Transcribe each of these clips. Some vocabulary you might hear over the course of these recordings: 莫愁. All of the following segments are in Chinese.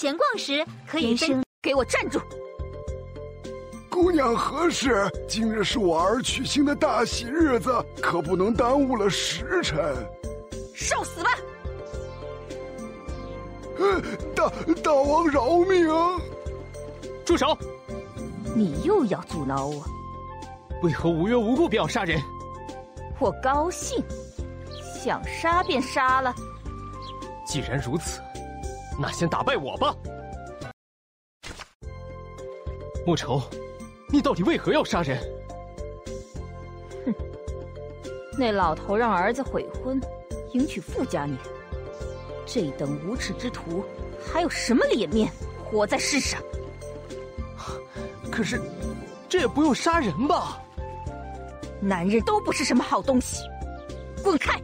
闲逛时可以伸。给我站住！姑娘何事？今日是我儿娶亲的大喜日子，可不能耽误了时辰。受死吧！大王饶命！住手！你又要阻挠我？为何无缘无故便要杀人？我高兴，想杀便杀了。既然如此，那先打败我吧。莫愁，你到底为何要杀人？哼，那老头让儿子悔婚，迎娶富家女，这等无耻之徒，还有什么脸面活在世上？可是，这也不用杀人吧？ 男人都不是什么好东西，滚开！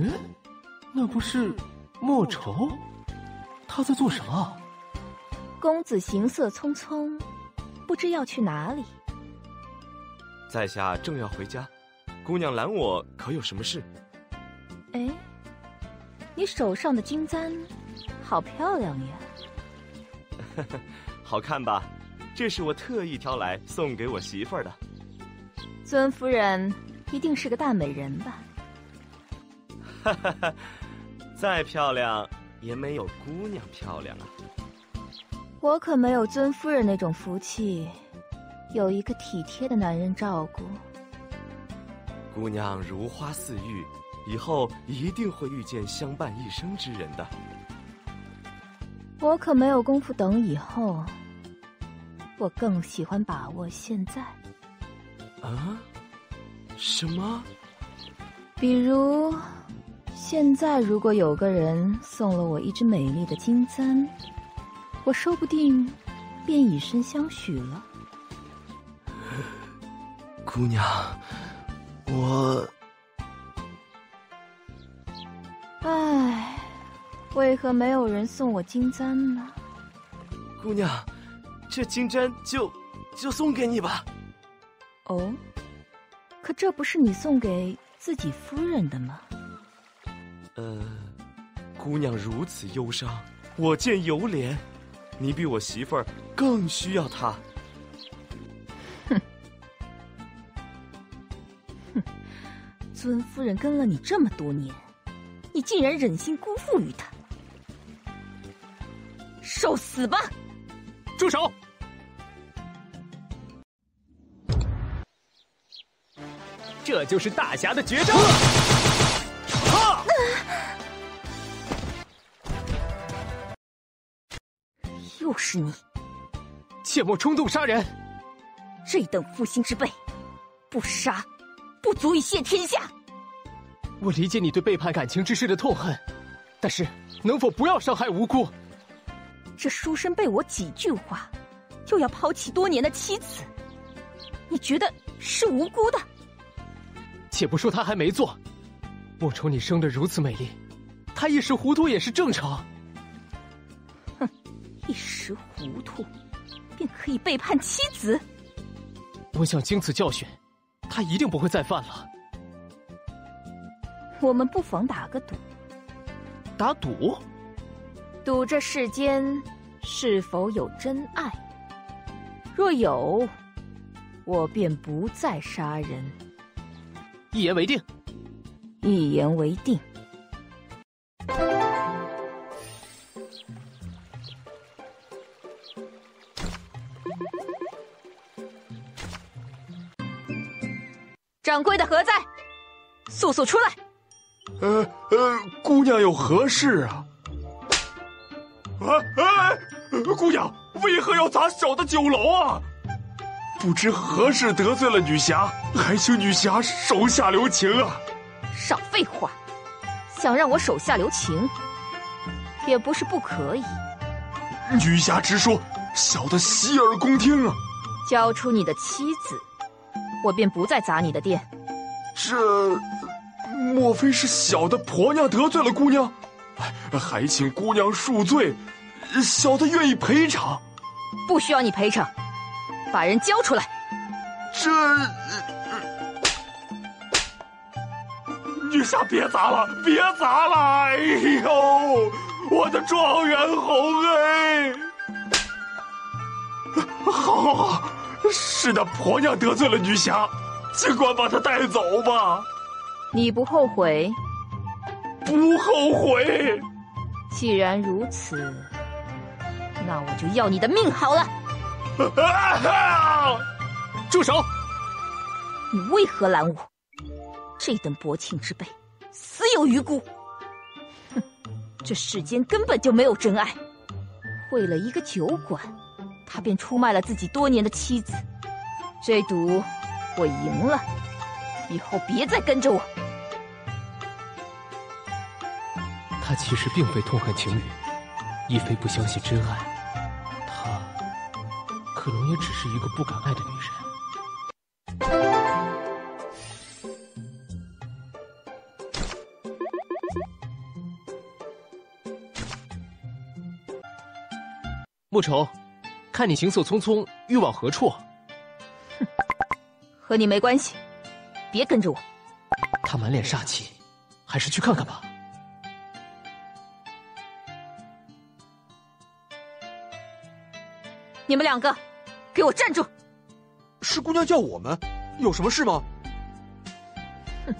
嗯，那不是莫愁？他在做什么？ 公子行色匆匆，不知要去哪里。在下正要回家，姑娘拦我，可有什么事？哎，你手上的金簪，好漂亮呀！好看吧？这是我特意挑来送给我媳妇儿的。尊夫人一定是个大美人吧？哈哈哈，再漂亮也没有姑娘漂亮啊。 我可没有尊夫人那种福气，有一个体贴的男人照顾。姑娘如花似玉，以后一定会遇见相伴一生之人的。我可没有功夫等以后，我更喜欢把握现在。啊？什么？比如，现在如果有个人送了我一只美丽的金簪。 我说不定便以身相许了。姑娘，我……唉，为何没有人送我金簪呢？姑娘，这金簪就送给你吧。哦，可这不是你送给自己夫人的吗？姑娘如此忧伤，我见犹怜。 你比我媳妇儿更需要她。哼，哼，尊夫人跟了你这么多年，你竟然忍心辜负于她，受死吧！住手！这就是大侠的绝招了。啊！ 又是你！切莫冲动杀人，这等负心之辈，不杀，不足以谢天下。我理解你对背叛感情之事的痛恨，但是能否不要伤害无辜？这书生被我几句话，又要抛弃多年的妻子，你觉得是无辜的？且不说他还没做，莫愁你生得如此美丽，他一时糊涂也是正常。 一时糊涂，便可以背叛妻子。我想经此教训，他一定不会再犯了。我们不妨打个赌。打赌？赌这世间是否有真爱？若有，我便不再杀人。一言为定。一言为定。 掌柜的何在？速速出来！姑娘有何事啊？姑娘为何要砸小的酒楼啊？不知何事得罪了女侠，还请女侠手下留情啊！少废话，想让我手下留情，也不是不可以。女侠直说，小的洗耳恭听啊！交出你的妻子。 我便不再砸你的店。这莫非是小的婆娘得罪了姑娘？还请姑娘恕罪，小的愿意赔偿。不需要你赔偿，把人交出来。这……女侠别砸了，别砸了！哎呦，我的状元红哎！好，好，好，是那婆娘得罪了女侠，尽管把她带走吧。你不后悔？不后悔。既然如此，那我就要你的命好了。住手！你为何拦我？这等薄情之辈，死有余辜！哼，这世间根本就没有真爱。为了一个酒馆，他便出卖了自己多年的妻子。这赌我赢了，以后别再跟着我。他其实并非痛恨情侣，亦非不相信真爱，他可能也只是一个不敢爱的女人。 莫愁，看你行色匆匆，欲往何处？哼，和你没关系，别跟着我。他满脸煞气，还是去看看吧。你们两个，给我站住！是姑娘叫我们，有什么事吗？哼，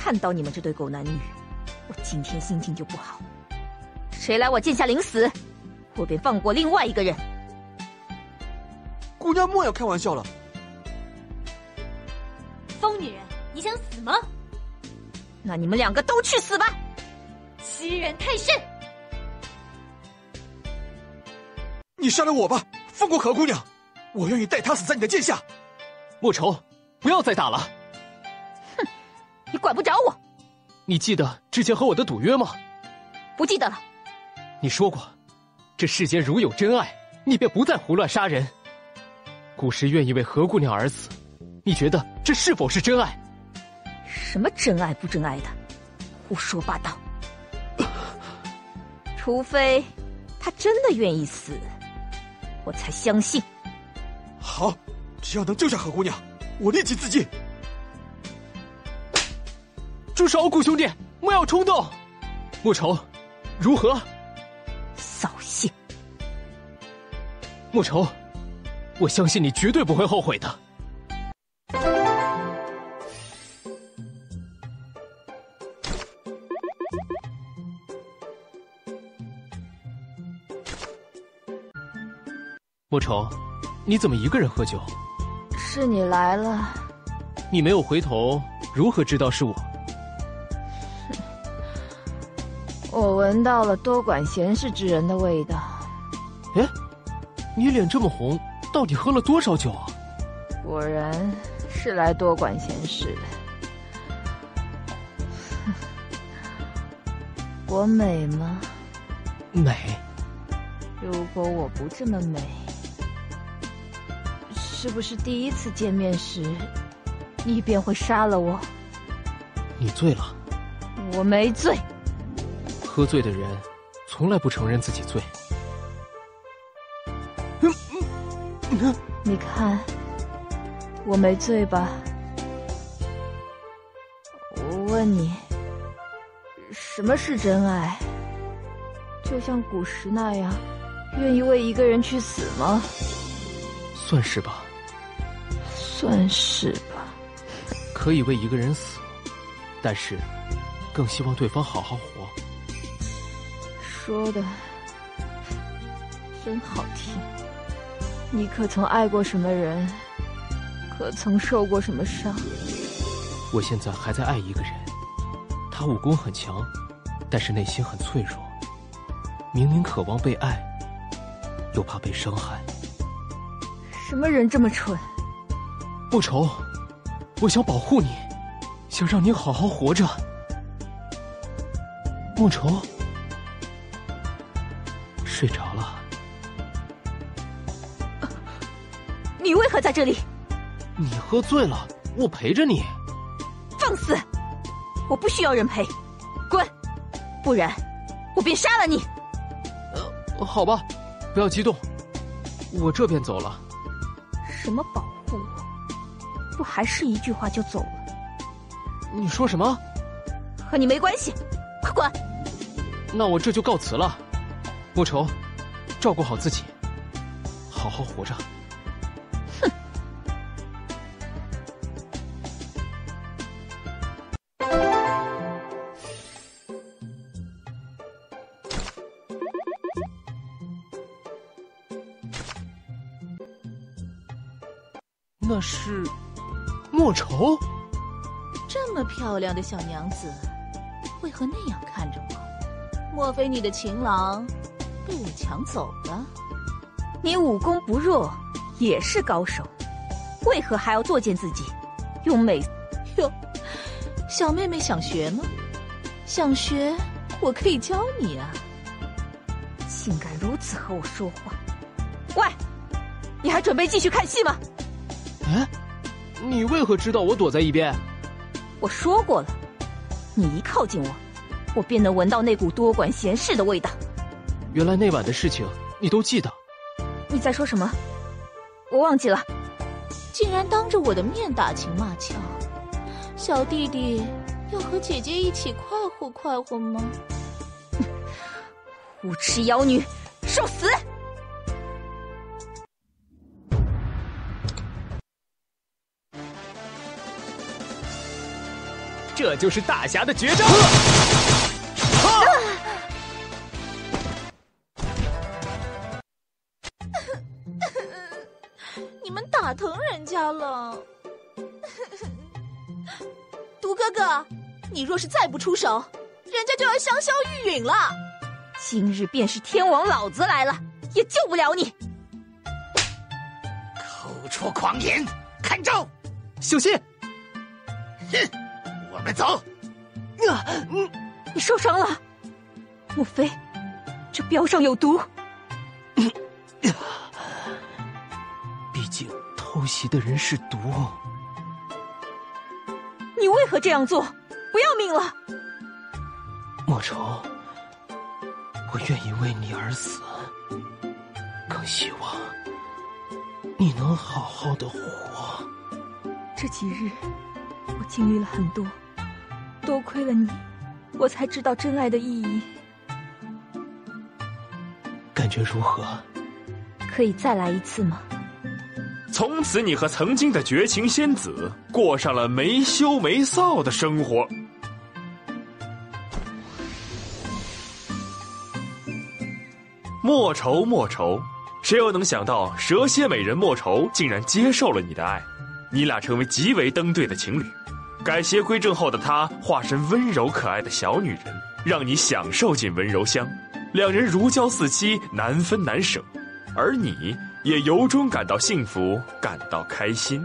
看到你们这对狗男女，我今天心情就不好。谁来我剑下领死！ 我便放过另外一个人。姑娘莫要开玩笑了。疯女人，你想死吗？那你们两个都去死吧！欺人太甚！你杀了我吧，放过何姑娘，我愿意代她死在你的剑下。莫愁，不要再打了。哼，你管不着我。你记得之前和我的赌约吗？不记得了。你说过。 这世间如有真爱，你便不再胡乱杀人。古时愿意为何姑娘而死，你觉得这是否是真爱？什么真爱不真爱的，胡说八道！除非他真的愿意死，我才相信。好，只要能救下何姑娘，我立即自尽。住手，顾兄弟，莫要冲动。莫愁，如何？ 扫兴，莫愁，我相信你绝对不会后悔的。莫愁，你怎么一个人喝酒？是你来了。你没有回头，如何知道是我？ 我闻到了多管闲事之人的味道。哎，你脸这么红，到底喝了多少酒啊？果然是来多管闲事的。我美吗？美。如果我不这么美，是不是第一次见面时，你便会杀了我？你醉了。我没醉。 喝醉的人，从来不承认自己醉。你看，我没醉吧？我问你，什么是真爱？就像古时那样，愿意为一个人去死吗？算是吧。算是吧。可以为一个人死，但是，更希望对方好好活。 说的真好听，你可曾爱过什么人？可曾受过什么伤？我现在还在爱一个人，他武功很强，但是内心很脆弱，明明渴望被爱，又怕被伤害。什么人这么蠢？莫愁，我想保护你，想让你好好活着。莫愁。 睡着了，你为何在这里？你喝醉了，我陪着你。放肆！我不需要人陪，滚！不然我便杀了你。好吧，不要激动，我这便走了。什么保护我？不还是一句话就走了？你说什么？和你没关系，快滚！那我这就告辞了。莫愁，照顾好自己，好好活着。 那是莫愁，这么漂亮的小娘子，为何那样看着我？莫非你的情郎被我抢走了？你武功不弱，也是高手，为何还要作践自己？用美哟，小妹妹想学吗？想学，我可以教你啊。竟敢如此和我说话！喂，你还准备继续看戏吗？ 哎，你为何知道我躲在一边？我说过了，你一靠近我，我便能闻到那股多管闲事的味道。原来那晚的事情你都记得？你在说什么？我忘记了。竟然当着我的面打情骂俏，小弟弟要和姐姐一起快活快活吗？无耻妖女，受死！ 这就是大侠的绝招！你们打疼人家了。毒哥哥，你若是再不出手，人家就要香消玉殒了。今日便是天王老子来了，也救不了你！口出狂言，看招！小心！哼！ 我们走。你受伤了？莫非这镖上有毒？毕竟偷袭的人是毒。你为何这样做？不要命了！莫愁，我愿意为你而死，更希望你能好好的活。这几日我经历了很多。 多亏了你，我才知道真爱的意义。感觉如何？可以再来一次吗？从此，你和曾经的绝情仙子过上了没羞没臊的生活。莫愁，莫愁，谁又能想到蛇蝎美人莫愁竟然接受了你的爱？你俩成为极为登对的情侣。 改邪归正后的她，化身温柔可爱的小女人，让你享受进温柔乡，两人如胶似漆，难分难舍，而你也由衷感到幸福，感到开心。